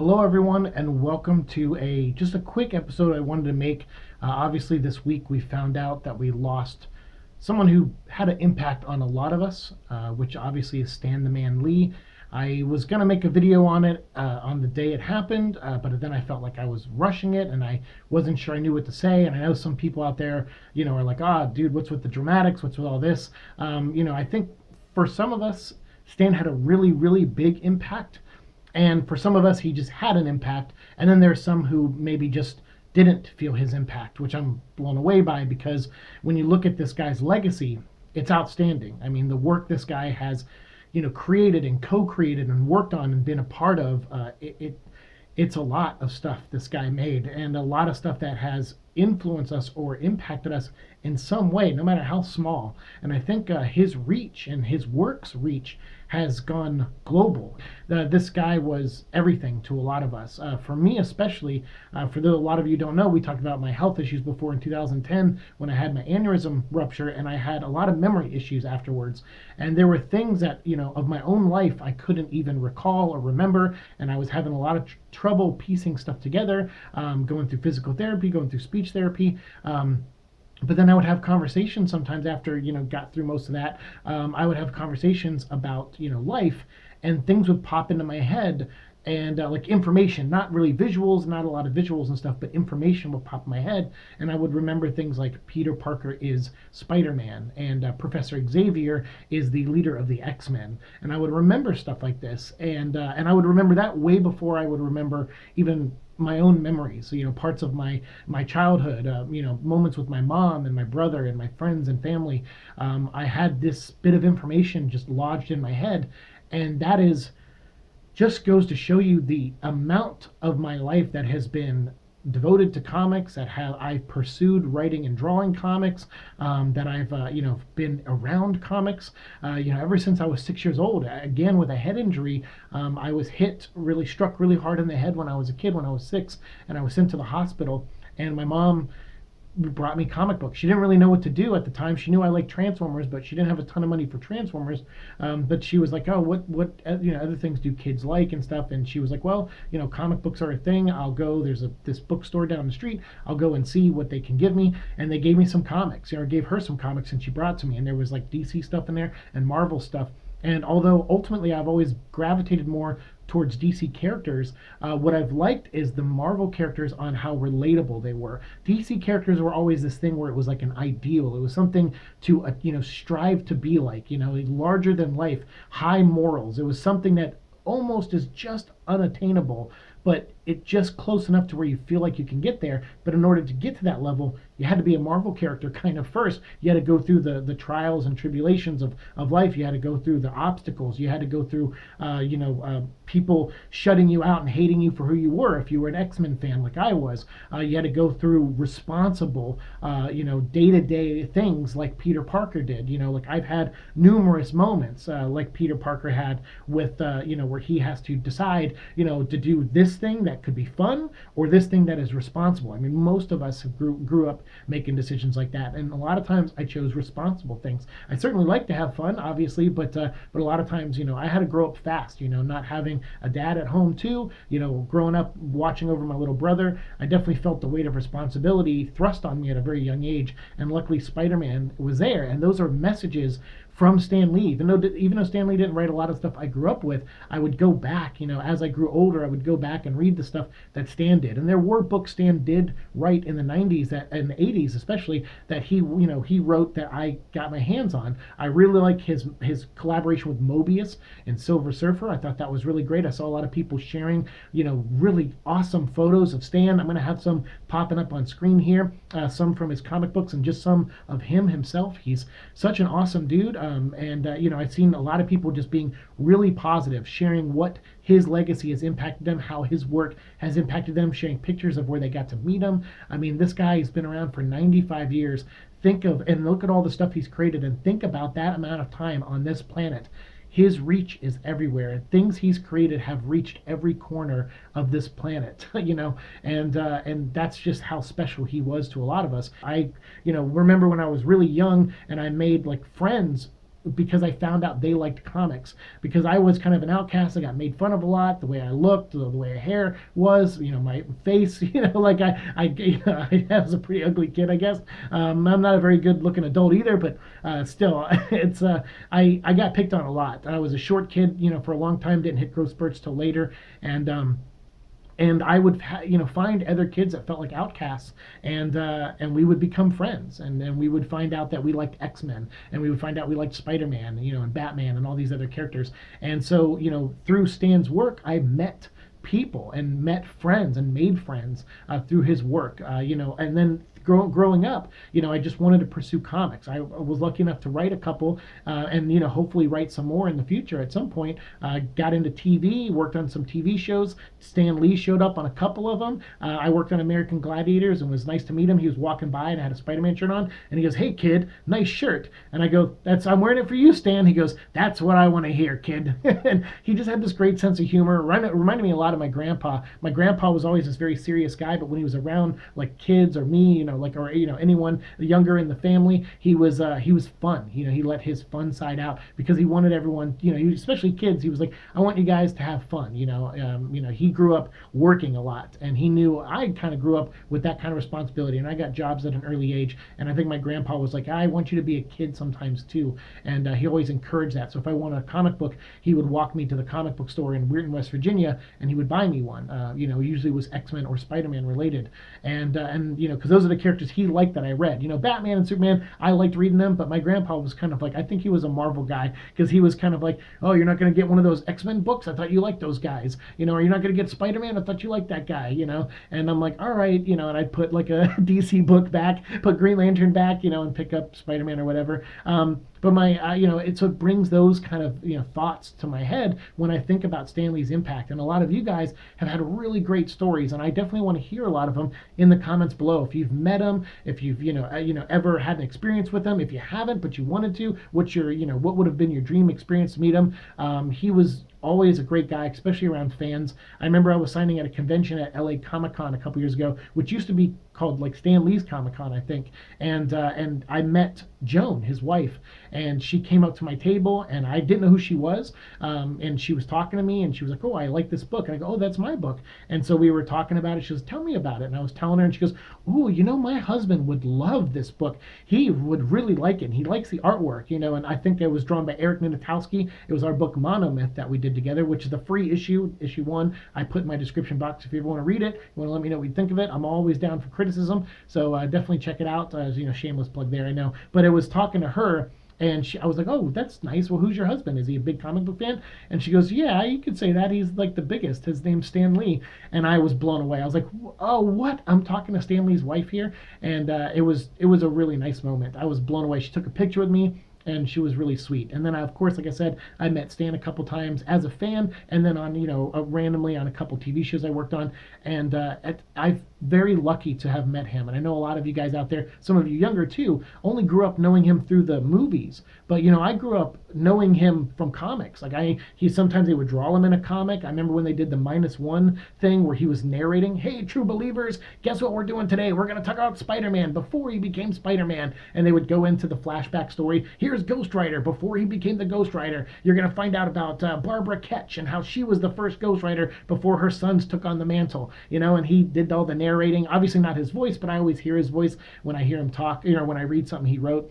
Hello everyone, and welcome to just a quick episode I wanted to make. Obviously this week we found out that we lost someone who had an impact on a lot of us, which obviously is Stan the Man Lee. I was going to make a video on it on the day it happened, but then I felt like I was rushing it and I wasn't sure I knew what to say. And I know some people out there, you know, are like, ah, dude, what's with the dramatics? What's with all this? You know, I think for some of us, Stan had a really, really big impact. And for some of us, he just had an impact. And then there's some who maybe just didn't feel his impact, which I'm blown away by, because when you look at this guy's legacy, it's outstanding. I mean, the work this guy has, you know, created and co-created and worked on and been a part of, it's a lot of stuff this guy made, and a lot of stuff that has influenced us or impacted us in some way, no matter how small. And I think his reach and his work's reach has gone global. This guy was everything to a lot of us. For me especially, for those, a lot of you don't know, we talked about my health issues before in 2010 when I had my aneurysm rupture, and I had a lot of memory issues afterwards. And there were things that, you know, of my own life I couldn't even recall or remember, and I was having a lot of trouble piecing stuff together, going through physical therapy, going through speech therapy. But then I would have conversations sometimes after, you know, got through most of that. I would have conversations about, you know, life, and things would pop into my head, and like information, not really visuals, not a lot of visuals and stuff, but information would pop in my head. And I would remember things like Peter Parker is Spider-Man, and Professor Xavier is the leader of the X-Men. And I would remember stuff like this. And I would remember that way before I would remember even my own memories, you know, parts of my childhood, you know, moments with my mom and my brother and my friends and family. I had this bit of information just lodged in my head, and that is just goes to show you the amount of my life that has been devoted to comics, that have I pursued writing and drawing comics, that I've you know, been around comics, you know, ever since I was 6 years old, again with a head injury. I was struck really hard in the head when I was a kid, when I was 6, and I was sent to the hospital, and my mom brought me comic books. She didn't really know what to do at the time. She knew I liked Transformers, but she didn't have a ton of money for Transformers. But she was like, oh, what you know, other things do kids like and stuff? And she was like, well, you know, comic books are a thing. I'll go, there's this bookstore down the street. I'll go and see what they can give me. And they gave me some comics, or gave her some comics, and she brought to me. And there was like DC stuff in there and Marvel stuff. And although ultimately I've always gravitated more towards DC characters, what I've liked is the Marvel characters on how relatable they were. DC characters were always this thing where it was like an ideal. It was something to, you know, strive to be like, you know, larger than life, high morals. It was something that almost is just unattainable, but it's just close enough to where you feel like you can get there. But in order to get to that level, you had to be a Marvel character kind of first. You had to go through the trials and tribulations of life. You had to go through the obstacles. You had to go through, you know, people shutting you out and hating you for who you were if you were an X-Men fan like I was. You had to go through responsible, you know, day-to-day things like Peter Parker did. You know, like I've had numerous moments like Peter Parker had with, you know, where he has to decide, you know, to do this thing that could be fun or this thing that is responsible. I mean, most of us grew up making decisions like that, and a lot of times I chose responsible things. I certainly like to have fun, obviously, but a lot of times, you know, I had to grow up fast, you know, not having a dad at home too, you know, growing up watching over my little brother. I definitely felt the weight of responsibility thrust on me at a very young age, and luckily Spider-Man was there. And those are messages from Stan Lee. Even though Stan Lee didn't write a lot of stuff I grew up with, I would go back, you know, as I grew older, I would go back and read the stuff that Stan did. And there were books Stan did write in the 90s, and the 80s especially, that he, you know, he wrote that I got my hands on. I really like his collaboration with Mobius and Silver Surfer. I thought that was really great. I saw a lot of people sharing, you know, really awesome photos of Stan. I'm going to have some popping up on screen here, some from his comic books and just some of him himself. He's such an awesome dude. You know, I've seen a lot of people just being really positive, sharing what his legacy has impacted them, how his work has impacted them, sharing pictures of where they got to meet him. I mean, this guy has been around for 95 years. Think of, and look at all the stuff he's created, and think about that amount of time on this planet. His reach is everywhere, and things he's created have reached every corner of this planet, you know, and that's just how special he was to a lot of us. I, you know, remember when I was really young and I made like friends because I found out they liked comics, because I was kind of an outcast. I got made fun of a lot, the way I looked, the way my hair was, you know, my face, you know, like I was a pretty ugly kid, I guess. I'm not a very good looking adult either, but still, it's I got picked on a lot. I was a short kid, you know, for a long time, didn't hit growth spurts till later, and I would, you know, find other kids that felt like outcasts, and we would become friends, and then we would find out that we liked X-Men, and we would find out we liked Spider-Man, you know, and Batman, and all these other characters. And so, you know, through Stan's work, I met people and met friends and made friends through his work, you know, and then growing up, you know, I just wanted to pursue comics. I was lucky enough to write a couple, and, you know, hopefully write some more in the future at some point. Got into TV, worked on some TV shows. Stan Lee showed up on a couple of them. I worked on American Gladiators, and it was nice to meet him. He was walking by, and I had a Spider-Man shirt on, and he goes, "Hey, kid, nice shirt." And I go, "I'm wearing it for you, Stan." He goes, "That's what I want to hear, kid." And he just had this great sense of humor. Reminded me a lot of my grandpa. My grandpa was always this very serious guy, but when he was around, like, kids or me, you know, or you know, anyone younger in the family, he was fun. You know, he let his fun side out because he wanted everyone, you know, especially kids. He was like, "I want you guys to have fun." You know, he grew up working a lot, and he knew I kind of grew up with that kind of responsibility, and I got jobs at an early age. And I think my grandpa was like, "I want you to be a kid sometimes too," and he always encouraged that. So if I wanted a comic book, he would walk me to the comic book store in Weirton, West Virginia, and he would buy me one. You know, usually it was X-Men or Spider-Man related, and you know, because those are the characters he liked that I read. You know, Batman and Superman, I liked reading them, but my grandpa was kind of like, I think he was a Marvel guy, because he was kind of like, "Oh, you're not going to get one of those X-Men books? I thought you liked those guys." You know, "Or you're not going to get Spider-Man? I thought you liked that guy," you know, and I'm like, all right, you know, and I'd put like a DC book back, put Green Lantern back, you know, and pick up Spider-Man or whatever. But my, you know, so it brings those kind of, you know, thoughts to my head when I think about Stan Lee's impact. And a lot of you guys have had really great stories, and I definitely want to hear a lot of them in the comments below. If you've met him, if you've, you know, ever had an experience with him, if you haven't but you wanted to, what's your, you know, what would have been your dream experience to meet him? He was always a great guy, especially around fans. I remember I was signing at a convention at LA Comic-Con a couple years ago, which used to be called like Stan Lee's Comic-Con, I think. And I met Joan, his wife, and she came up to my table, and I didn't know who she was. And she was talking to me, and she was like, "Oh, I like this book." And I go, "Oh, that's my book." And so we were talking about it. She goes, "Tell me about it." And I was telling her, and she goes, "Oh, you know, my husband would love this book. He would really like it. He likes the artwork, you know." And I think that was drawn by Eric Minotowski. It was our book Monomyth that we did together, which is the free issue, issue 1. I put in my description box if you ever want to read it. You want to let me know what you think of it. I'm always down for criticism, so definitely check it out. You know, shameless plug there, I know. But I was talking to her, and I was like, "Oh, that's nice. Well, who's your husband? Is he a big comic book fan?" And she goes, "Yeah, you could say that. He's like the biggest. His name's Stan Lee." And I was blown away. I was like, "Oh, what? I'm talking to Stan Lee's wife here?" And it was a really nice moment. I was blown away. She took a picture with me, and she was really sweet. And then, of course, like I said, I met Stan a couple times as a fan, and then on, you know, randomly on a couple TV shows I worked on. And I'm very lucky to have met him. And I know a lot of you guys out there, some of you younger too, only grew up knowing him through the movies. But, you know, I grew up knowing him from comics. Like, sometimes they would draw him in a comic. I remember when they did the -1 thing where he was narrating, "Hey, true believers, guess what we're doing today? We're going to talk about Spider-Man before he became Spider-Man." And they would go into the flashback story. "Here's Ghost Rider before he became the Ghost Rider. You're going to find out about Barbara Ketch and how she was the first Ghost Rider before her sons took on the mantle," you know, and he did all the narrating. Obviously not his voice, but I always hear his voice when I hear him talk, you know, when I read something he wrote.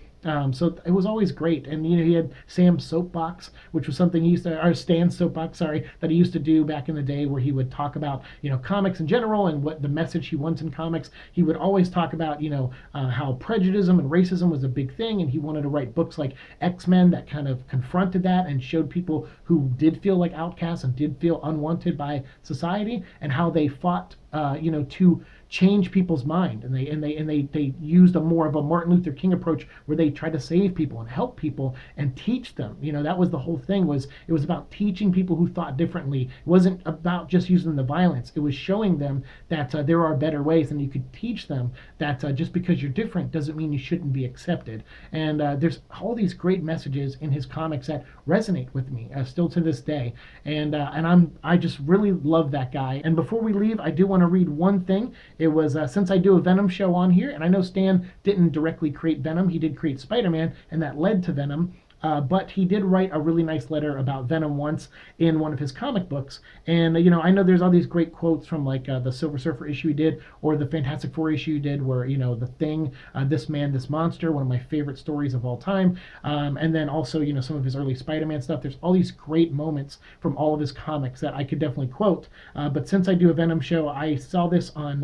So it was always great. And, you know, he had Sam's Soapbox, which was something he used to, or Stan's Soapbox, sorry, that he used to do back in the day, where he would talk about, you know, comics in general and what the message he wants in comics. He would always talk about, you know, how prejudice and racism was a big thing, and he wanted to write books like X-Men that kind of confronted that and showed people who did feel like outcasts and did feel unwanted by society, and how they fought, you know, to change people's mind, and they used a more of a Martin Luther King approach, where they tried to save people and help people and teach them. You know, that was the whole thing. Was it was about teaching people who thought differently. It wasn't about just using the violence. It was showing them that there are better ways, and you could teach them that just because you're different doesn't mean you shouldn't be accepted. And there's all these great messages in his comics that resonate with me still to this day. And I just really love that guy. And before we leave, I do want to read one thing. It was, since I do a Venom show on here, and I know Stan didn't directly create Venom, he did create Spider-Man, and that led to Venom. But he did write a really nice letter about Venom once in one of his comic books. And, you know, I know there's all these great quotes from, like, the Silver Surfer issue he did, or the Fantastic Four issue he did, where, you know, the Thing, This Man, This Monster, one of my favorite stories of all time. And then also, you know, some of his early Spider-Man stuff. There's all these great moments from all of his comics that I could definitely quote. But since I do a Venom show, I saw this on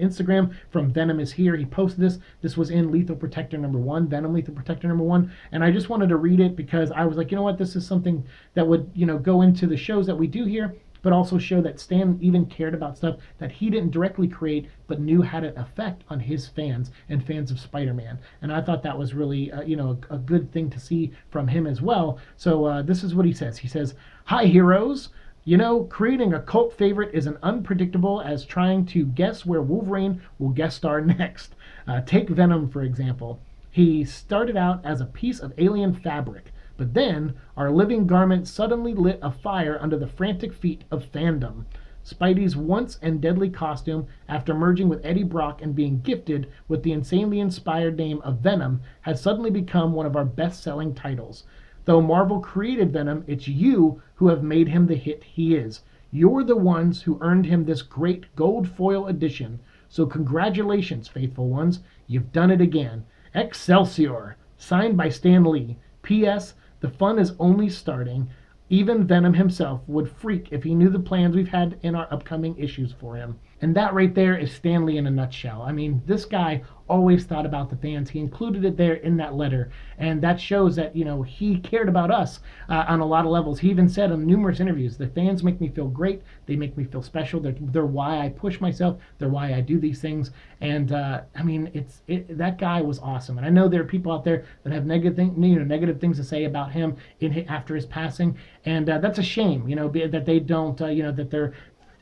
Instagram from Venom Is Here. He posted this. This was in Lethal Protector #1, Venom Lethal Protector #1. And I just wanted to read it because I was like, you know what, this is something that would, you know, go into the shows that we do here, but also show that Stan even cared about stuff that he didn't directly create, but knew had an effect on his fans and fans of Spider-Man. And I thought that was really, you know, a good thing to see from him as well. So this is what he says. He says, "Hi, heroes. You know, creating a cult favorite is as unpredictable as trying to guess where Wolverine will guest star next. Take Venom, for example. He started out as a piece of alien fabric, but then our living garment suddenly lit a fire under the frantic feet of fandom. Spidey's once and deadly costume, after merging with Eddie Brock and being gifted with the insanely inspired name of Venom, has suddenly become one of our best-selling titles. Though Marvel created Venom, it's you who have made him the hit he is. You're the ones who earned him this great gold foil edition, so congratulations, faithful ones. You've done it again. Excelsior. Signed by Stan Lee. P.S. The fun is only starting. Even Venom himself would freak if he knew the plans we've had in our upcoming issues for him." And that right there is Stan Lee in a nutshell. I mean, this guy always thought about the fans. He included it there in that letter. And that shows that, you know, he cared about us on a lot of levels. He even said in numerous interviews, the fans make me feel great. They make me feel special. They're why I push myself. They're why I do these things. And, I mean, that guy was awesome. And I know there are people out there that have negative things to say about him after his passing. And that's a shame, you know, that they don't, you know, that they're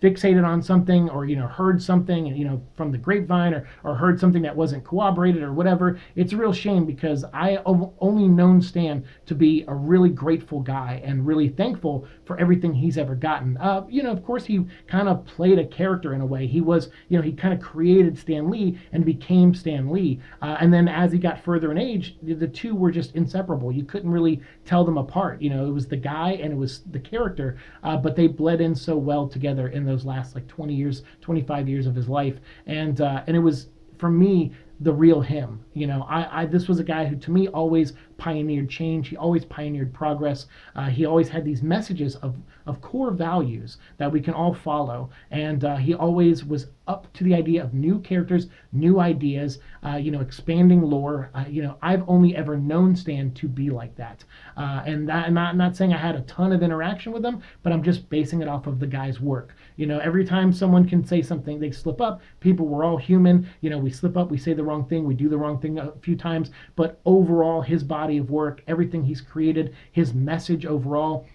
fixated on something, or, you know, heard something, you know, from the grapevine, or heard something that wasn't corroborated or whatever. It's a real shame, because I only known Stan to be a really grateful guy and really thankful for everything he's ever gotten. You know, of course, he kind of played a character in a way. He was, you know, he kind of created Stan Lee and became Stan Lee. And then as he got further in age, the two were just inseparable. You couldn't really tell them apart. You know, it was the guy and it was the character, but they bled in so well together in those last, like, 25 years of his life. And and it was, for me, the real him. You know, this was a guy who, to me, always pioneered change. He always pioneered progress. He always had these messages of core values that we can all follow. And he always was up to the idea of new characters, new ideas, you know, expanding lore. You know, I've only ever known Stan to be like that. And I'm not saying I had a ton of interaction with him, but I'm just basing it off of the guy's work. You know, every time someone can say something, they slip up. People, we're all human. You know, we slip up, we say the wrong thing, we do the wrong thing a few times. But overall, his body of work, everything he's created, his message overall,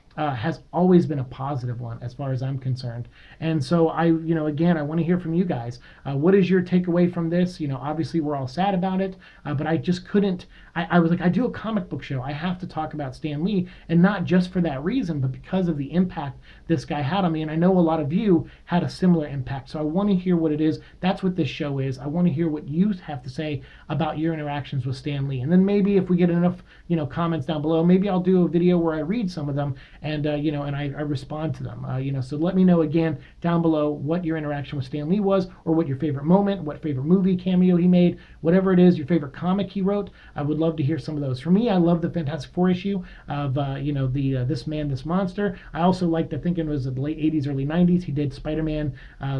has always been a positive one as far as I'm concerned. And so you know, again, I want to hear from you guys. What is your takeaway from this? You know, obviously we're all sad about it, but I just couldn't. I was like, I do a comic book show. I have to talk about Stan Lee, and not just for that reason, but because of the impact this guy had on me. And I know a lot of you had a similar impact. So I want to hear what it is. That's what this show is. I want to hear what you have to say about your interactions with Stan Lee. And then maybe if we get enough, you know, comments down below, maybe I'll do a video where I read some of them. And, you know, and I respond to them, you know, so let me know again down below what your interaction with Stan Lee was, or what your favorite moment, what favorite movie cameo he made, whatever it is, your favorite comic he wrote. I would love to hear some of those. For me, I love the Fantastic Four issue of, you know, the This Man, This Monster. I also liked, I think it was the late 80s, early 90s, he did Spider-Man,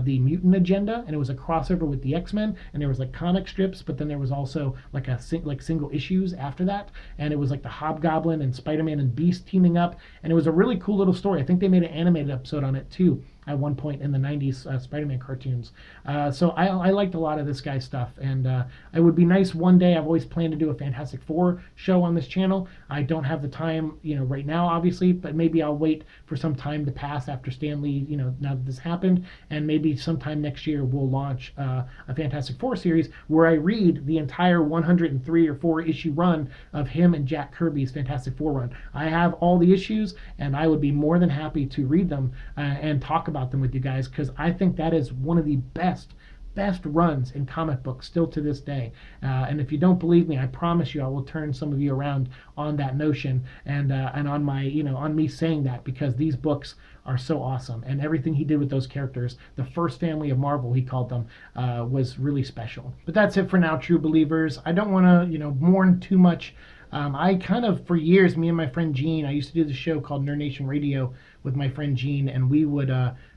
The Mutant Agenda, and it was a crossover with the X-Men, and there was, like, comic strips, but then there was also, like, single issues after that, and it was, like, the Hobgoblin and Spider-Man and Beast teaming up, and it was a really cool little story. I think they made an animated episode on it too at one point in the 90s Spider-Man cartoons. So I liked a lot of this guy's stuff, and it would be nice one day. I've always planned to do a Fantastic Four show on this channel. I don't have the time, you know, right now, obviously, but maybe I'll wait for some time to pass after Stan Lee, you know, now that this happened, and maybe sometime next year we'll launch a Fantastic Four series where I read the entire 103 or 4 issue run of him and Jack Kirby's Fantastic Four run. I have all the issues, and I would be more than happy to read them and talk about them with you guys, because I think that is one of the best best runs in comic books still to this day. And if you don't believe me, I promise you I will turn some of you around on that notion and on my, on me saying that, because these books are so awesome, and everything he did with those characters, the first family of Marvel he called them, was really special. But that's it for now, true believers. I don't want to, mourn too much. I kind of, for years, me and my friend Gene, I used to do the show called Nerd Nation Radio with my friend Gene, and we would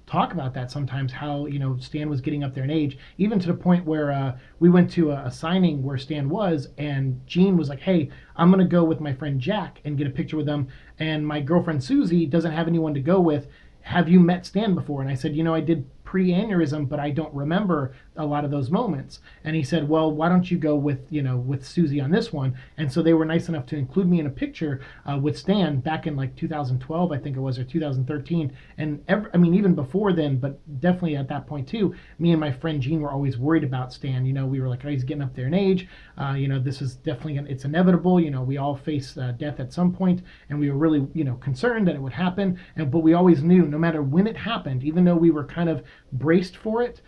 talk about that sometimes, how, Stan was getting up there in age, even to the point where we went to a signing where Stan was, and Gene was like, hey, I'm going to go with my friend Jack and get a picture with him, and my girlfriend Susie doesn't have anyone to go with. Have you met Stan before? And I said, I did pre-aneurysm, but I don't remember a lot of those moments. And he said, well, why don't you go with, with Susie on this one? And so they were nice enough to include me in a picture with Stan back in like 2012, I think it was, or 2013. And even before then, but definitely at that point too, me and my friend Gene were always worried about Stan. We were like, oh, he's getting up there in age. This is definitely, it's inevitable. We all face death at some point, and we were really, concerned that it would happen. But we always knew, no matter when it happened, even though we were kind of braced for it,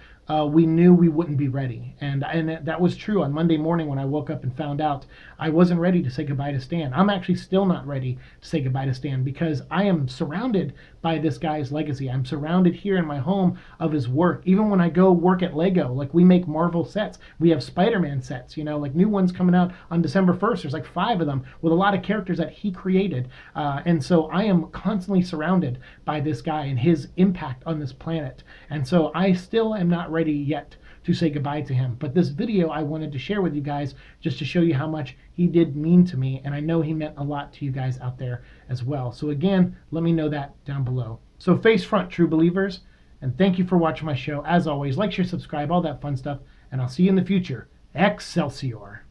we knew we wouldn't be ready, and that was true. On Monday morning when I woke up and found out, I wasn't ready to say goodbye to Stan. I'm actually still not ready to say goodbye to Stan, because I am surrounded by this guy's legacy. I'm surrounded here in my home of his work. Even when I go work at Lego, like, we make Marvel sets. We have Spider-Man sets, like new ones coming out on December 1st. There's like 5 of them with a lot of characters that he created, and so I am constantly surrounded by this guy and his impact on this planet. And so I still am not ready yet to say goodbye to him. But this video I wanted to share with you guys just to show you how much he did mean to me, and I know he meant a lot to you guys out there as well. So again, let me know that down below. So face front, true believers, and thank you for watching my show. As always, like, share, subscribe, all that fun stuff, and I'll see you in the future. Excelsior!